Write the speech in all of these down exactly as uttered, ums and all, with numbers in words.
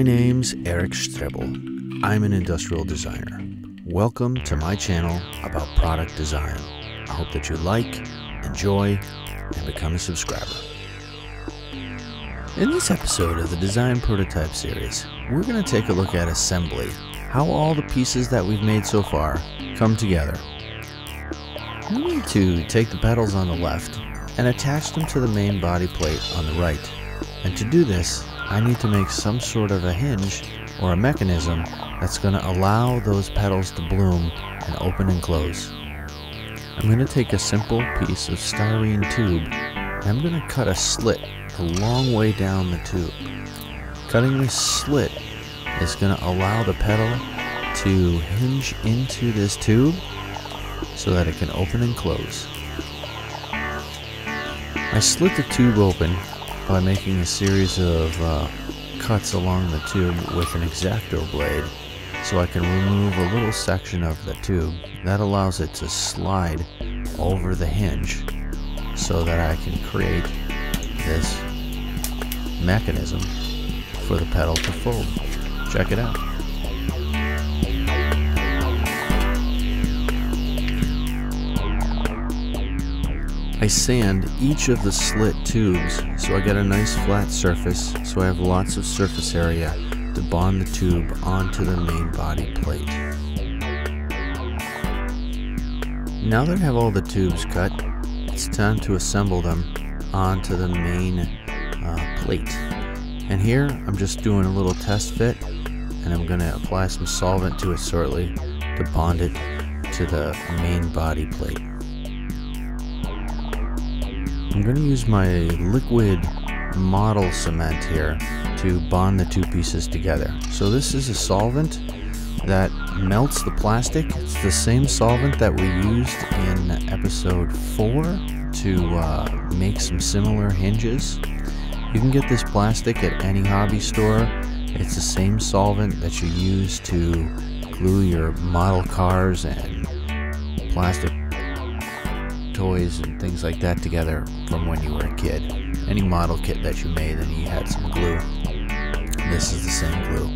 My name's Eric Strebel. I'm an industrial designer. Welcome to my channel about product design. I hope that you like, enjoy, and become a subscriber. In this episode of the Design Prototype series, we're going to take a look at assembly, how all the pieces that we've made so far come together. We need to take the pedals on the left and attach them to the main body plate on the right. And to do this, I need to make some sort of a hinge or a mechanism that's going to allow those pedals to bloom and open and close. I'm going to take a simple piece of styrene tube and I'm going to cut a slit a long way down the tube. Cutting this slit is going to allow the pedal to hinge into this tube so that it can open and close. I slit the tube open by making a series of uh, cuts along the tube with an X-Acto blade, so I can remove a little section of the tube that allows it to slide over the hinge so that I can create this mechanism for the pedal to fold. Check it out. I sand each of the slit tubes so I get a nice flat surface, so I have lots of surface area to bond the tube onto the main body plate. Now that I have all the tubes cut, it's time to assemble them onto the main uh, plate. And here I'm just doing a little test fit, and I'm going to apply some solvent to it shortly to bond it to the main body plate. I'm going to use my liquid model cement here to bond the two pieces together. So this is a solvent that melts the plastic. It's the same solvent that we used in episode four to uh, make some similar hinges. You can get this plastic at any hobby store. It's the same solvent that you use to glue your model cars and plastic toys and things like that together from when you were a kid. Any model kit that you made and you had some glue, this is the same glue.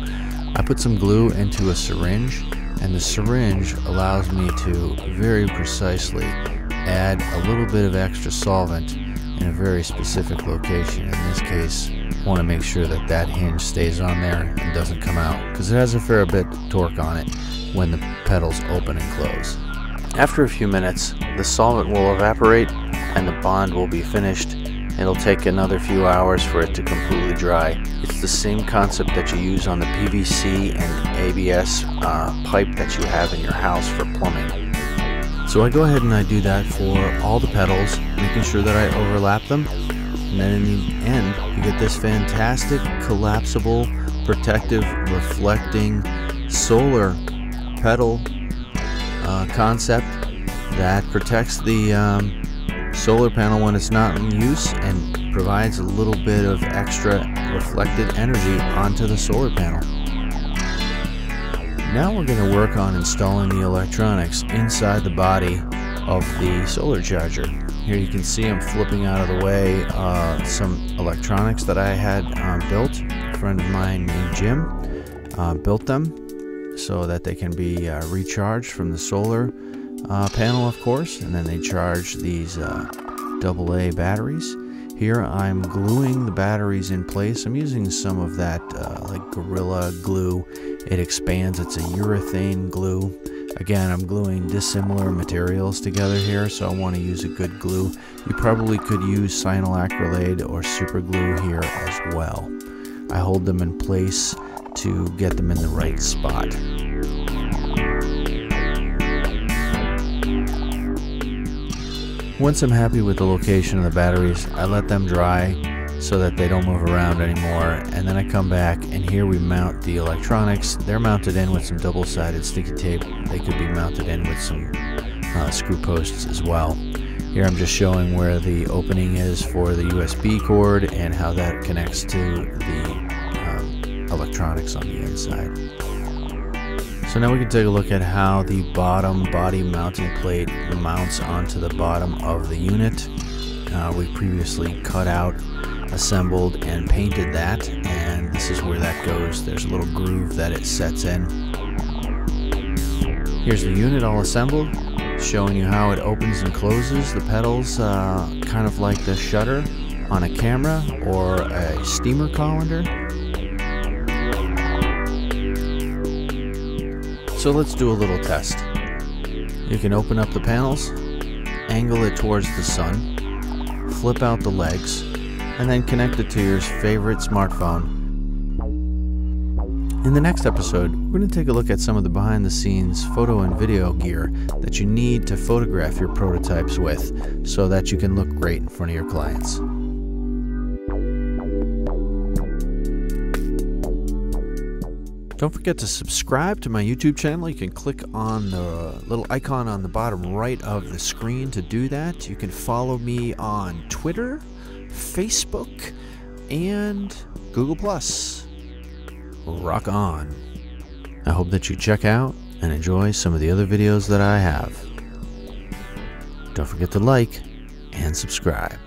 I put some glue into a syringe, and the syringe allows me to very precisely add a little bit of extra solvent in a very specific location. In this case, I want to make sure that that hinge stays on there and doesn't come out, because it has a fair bit of torque on it when the pedals open and close. After a few minutes, the solvent will evaporate and the bond will be finished. It'll take another few hours for it to completely dry. It's the same concept that you use on the P V C and A B S uh, pipe that you have in your house for plumbing. So I go ahead and I do that for all the pedals, making sure that I overlap them. And then in the end, you get this fantastic, collapsible, protective, reflecting solar pedal uh, concept that protects the um, solar panel when it's not in use and provides a little bit of extra reflected energy onto the solar panel. Now we're going to work on installing the electronics inside the body of the solar charger. Here you can see I'm flipping out of the way uh, some electronics that I had um, built. A friend of mine named Jim uh, built them so that they can be uh, recharged from the solar Uh, panel, of course, and then they charge these uh, double A batteries. Here I'm gluing the batteries in place. I'm using some of that uh, like Gorilla Glue. It expands. It's a urethane glue. Again, I'm gluing dissimilar materials together here, so I want to use a good glue. You probably could use cyanoacrylate or super glue here as well. I hold them in place to get them in the right spot. Once I'm happy with the location of the batteries, I let them dry so that they don't move around anymore, and then I come back and here we mount the electronics. They're mounted in with some double-sided sticky tape. They could be mounted in with some uh, screw posts as well. Here I'm just showing where the opening is for the U S B cord and how that connects to the um, electronics on the inside. So now we can take a look at how the bottom body mounting plate mounts onto the bottom of the unit. Uh, we previously cut out assembled and painted that, and this is where that goes. There's a little groove that it sets in. Here's the unit all assembled, showing you how it opens and closes the pedals, uh, kind of like the shutter on a camera or a steamer colander. So let's do a little test. You can open up the panels, angle it towards the sun, flip out the legs, and then connect it to your favorite smartphone. In the next episode, we're going to take a look at some of the behind-the-scenes photo and video gear that you need to photograph your prototypes with so that you can look great in front of your clients. Don't forget to subscribe to my YouTube channel. You can click on the little icon on the bottom right of the screen to do that. You can follow me on Twitter, Facebook, and Google Plus. Rock on. I hope that you check out and enjoy some of the other videos that I have. Don't forget to like and subscribe.